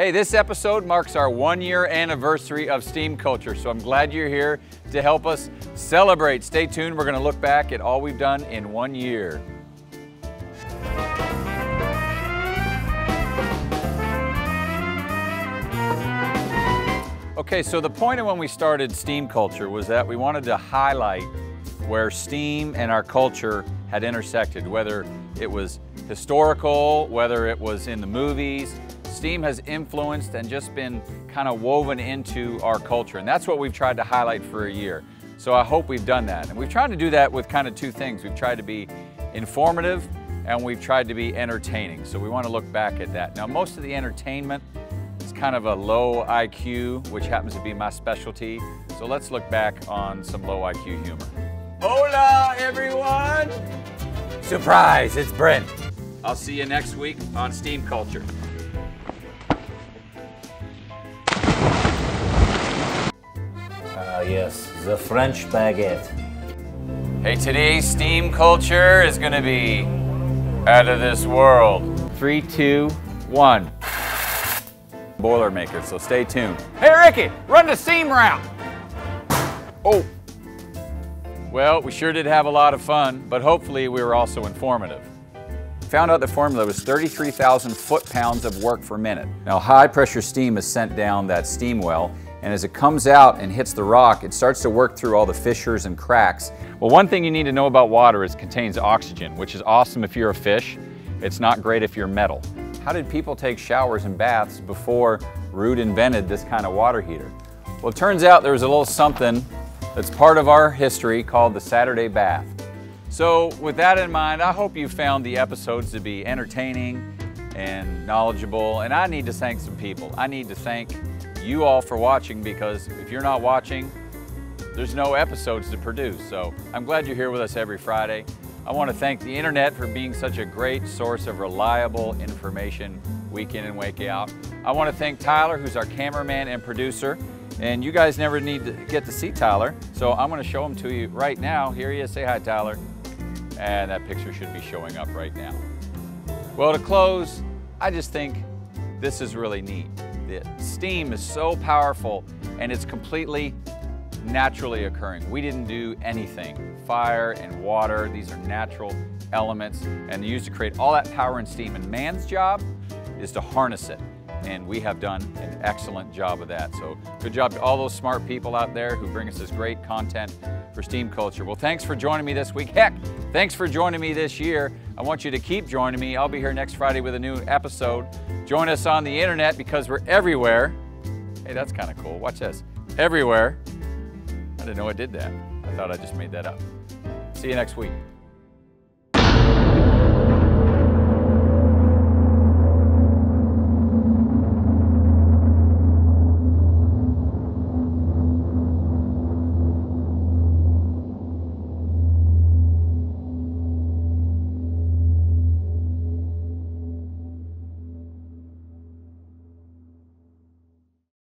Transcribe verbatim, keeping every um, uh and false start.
Hey, this episode marks our one-year anniversary of Steam Culture, so I'm glad you're here to help us celebrate. Stay tuned, we're going to look back at all we've done in one year. Okay, so the point of when we started Steam Culture was that we wanted to highlight where Steam and our culture had intersected, whether it was historical, whether it was in the movies. Steam has influenced and just been kind of woven into our culture, and that's what we've tried to highlight for a year. So I hope we've done that. And we've tried to do that with kind of two things. We've tried to be informative and we've tried to be entertaining. So we want to look back at that. Now, most of the entertainment kind of a low I Q, which happens to be my specialty. So let's look back on some low I Q humor. Hola, everyone. Surprise, it's Brent. I'll see you next week on Steam Culture. Ah, yes, the French baguette. Hey, today's Steam Culture is gonna be out of this world. Three, two, one. Boilermaker, so stay tuned. Hey Ricky, run the seam route! Oh! Well, we sure did have a lot of fun, but hopefully we were also informative. Found out the formula was thirty-three thousand foot-pounds of work per minute. Now, high-pressure steam is sent down that steam well, and as it comes out and hits the rock, it starts to work through all the fissures and cracks. Well, one thing you need to know about water is it contains oxygen, which is awesome if you're a fish. It's not great if you're metal. How did people take showers and baths before Rude invented this kind of water heater? Well, it turns out there was a little something that's part of our history called the Saturday bath. So with that in mind, I hope you found the episodes to be entertaining and knowledgeable, and I need to thank some people. I need to thank you all for watching, because if you're not watching, there's no episodes to produce. So I'm glad you're here with us every Friday. I want to thank the internet for being such a great source of reliable information week in and week out. I want to thank Tyler, who's our cameraman and producer, and you guys never need to get to see Tyler, so I'm going to show him to you right now. Here he is. Say hi, Tyler. And that picture should be showing up right now. Well, to close, I just think this is really neat. The steam is so powerful, and it's completely naturally occurring. We didn't do anything. Fire and water, these are natural elements, and used to create all that power and steam, and man's job is to harness it, and we have done an excellent job of that. So good job to all those smart people out there who bring us this great content for Steam Culture. Well, thanks for joining me this week. Heck, thanks for joining me this year. I want you to keep joining me. I'll be here next Friday with a new episode. Join us on the internet, because we're everywhere. Hey, that's kind of cool. Watch this. Everywhere. I didn't know I did that. I thought I just made that up. See you next week.